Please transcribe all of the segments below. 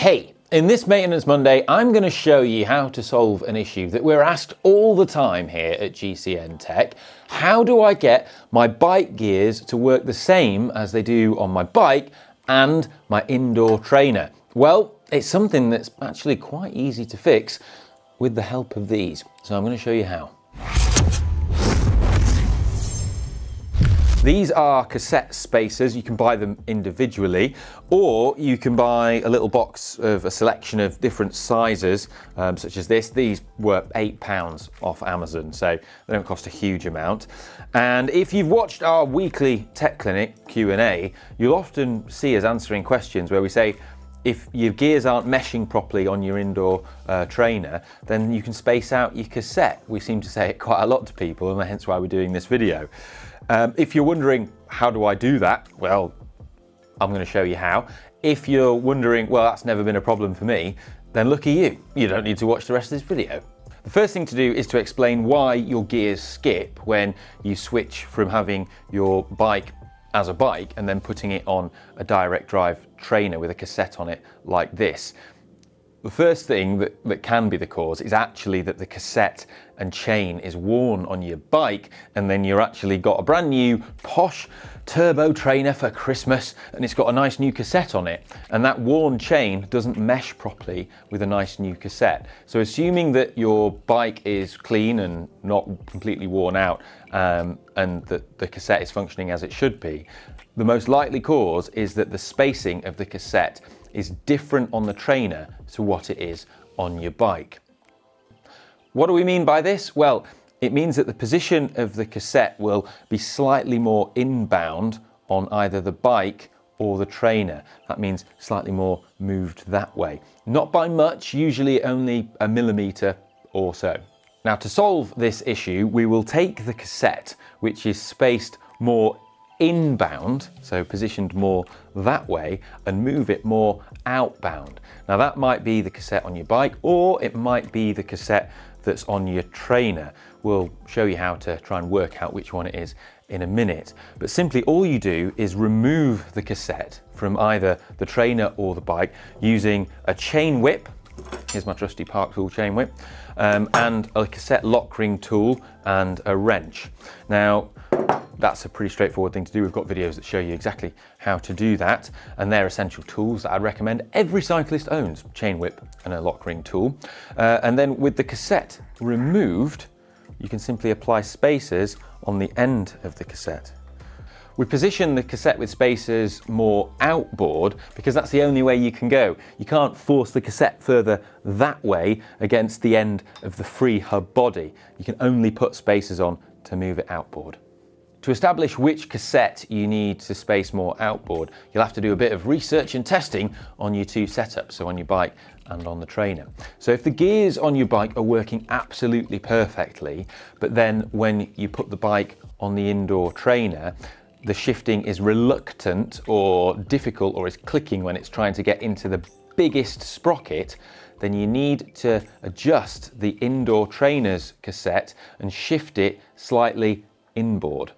Hey, in this Maintenance Monday, I'm going to show you how to solve an issue that we're asked all the time here at GCN Tech. How do I get my bike gears to work the same as they do on my bike and my indoor trainer? Well, it's something that's actually quite easy to fix with the help of these. So I'm going to show you how. These are cassette spacers. You can buy them individually, or you can buy a little box of a selection of different sizes, such as this. These were £8 off Amazon, so they don't cost a huge amount. And if you've watched our weekly Tech Clinic Q&A, you'll often see us answering questions where we say, if your gears aren't meshing properly on your indoor trainer, then you can space out your cassette. We seem to say it quite a lot to people, and hence why we're doing this video. If you're wondering, how do I do that? Well, I'm going to show you how. If you're wondering, well, that's never been a problem for me, then look at you. You don't need to watch the rest of this video. The first thing to do is to explain why your gears skip when you switch from having your bike as a bike and then putting it on a direct drive trainer with a cassette on it like this. The first thing that can be the cause is actually that the cassette and chain is worn on your bike, and then you're actually got a brand new posh Turbo Trainer for Christmas and it's got a nice new cassette on it, and that worn chain doesn't mesh properly with a nice new cassette. So assuming that your bike is clean and not completely worn out and that the cassette is functioning as it should be, the most likely cause is that the spacing of the cassette is different on the trainer to what it is on your bike. What do we mean by this? Well, it means that the position of the cassette will be slightly more inbound on either the bike or the trainer. That means slightly more moved that way. Not by much, usually only a millimetre or so. Now, to solve this issue, we will take the cassette, which is spaced more inbound, so positioned more that way, and move it more outbound. Now that might be the cassette on your bike, or it might be the cassette that's on your trainer. We'll show you how to try and work out which one it is in a minute. But simply all you do is remove the cassette from either the trainer or the bike using a chain whip. Here's my trusty Park Tool chain whip, and a cassette lock ring tool and a wrench. Now, that's a pretty straightforward thing to do. We've got videos that show you exactly how to do that, and they're essential tools that I'd recommend every cyclist owns: chain whip and a lock ring tool. And then with the cassette removed, you can simply apply spacers on the end of the cassette. We position the cassette with spacers more outboard because that's the only way you can go. You can't force the cassette further that way against the end of the free hub body. You can only put spacers on to move it outboard. To establish which cassette you need to space more outboard, you'll have to do a bit of research and testing on your two setups, so on your bike and on the trainer. So if the gears on your bike are working absolutely perfectly, but then when you put the bike on the indoor trainer, the shifting is reluctant or difficult, or is clicking when it's trying to get into the biggest sprocket, then you need to adjust the indoor trainer's cassette and shift it slightly inboard.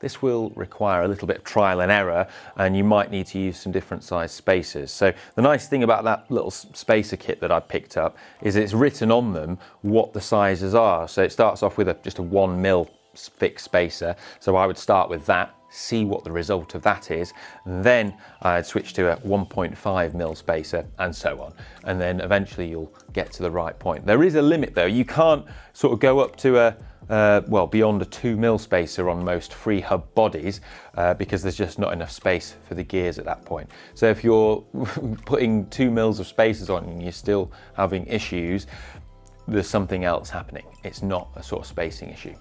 This will require a little bit of trial and error, and you might need to use some different size spacers. So the nice thing about that little spacer kit that I picked up is it's written on them what the sizes are. So it starts off with just a 1mm thick spacer. So I would start with that, see what the result of that is. Then I'd switch to a 1.5mm spacer and so on. And then eventually you'll get to the right point. There is a limit though. You can't sort of go up to a beyond a 2mm spacer on most free hub bodies because there's just not enough space for the gears at that point. So if you're putting 2mm of spacers on and you're still having issues, there's something else happening. It's not a sort of spacing issue.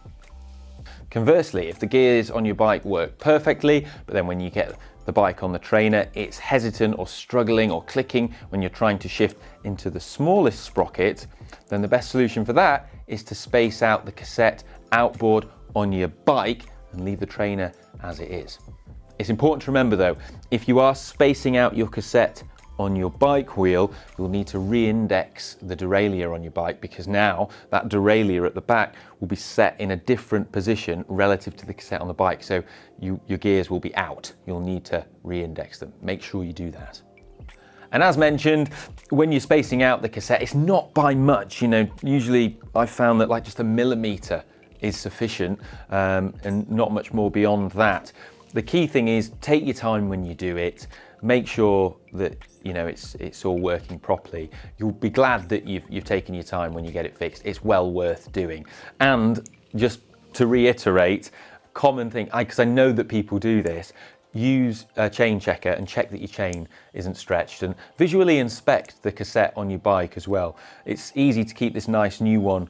Conversely, if the gears on your bike work perfectly, but then when you get the bike on the trainer, it's hesitant or struggling or clicking when you're trying to shift into the smallest sprocket, then the best solution for that is to space out the cassette outboard on your bike and leave the trainer as it is. It's important to remember though, if you are spacing out your cassette on your bike wheel, you'll need to re-index the derailleur on your bike, because now that derailleur at the back will be set in a different position relative to the cassette on the bike. So your gears will be out. You'll need to re-index them. Make sure you do that. And as mentioned, when you're spacing out the cassette, it's not by much. You know, usually I found that like just a millimeter is sufficient, and not much more beyond that. The key thing is take your time when you do it. Make sure that you know it's all working properly. You'll be glad that you've taken your time when you get it fixed. It's well worth doing. And just to reiterate, common thing, because I know that people do this, use a chain checker and check that your chain isn't stretched, and visually inspect the cassette on your bike as well. It's easy to keep this nice new one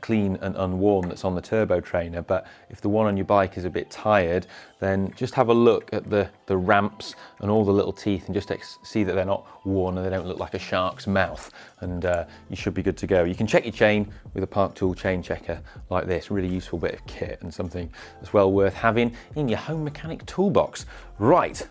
clean and unworn that's on the Turbo Trainer, but if the one on your bike is a bit tired, then just have a look at the ramps and all the little teeth and just see that they're not worn and they don't look like a shark's mouth, and you should be good to go. You can check your chain with a Park Tool chain checker like this. Really useful bit of kit and something that's well worth having in your home mechanic toolbox. Right,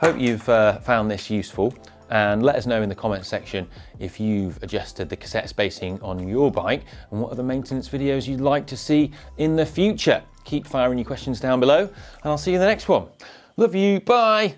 hope you've found this useful, and let us know in the comments section if you've adjusted the cassette spacing on your bike and what other maintenance videos you'd like to see in the future. Keep firing your questions down below, and I'll see you in the next one. Love you, bye.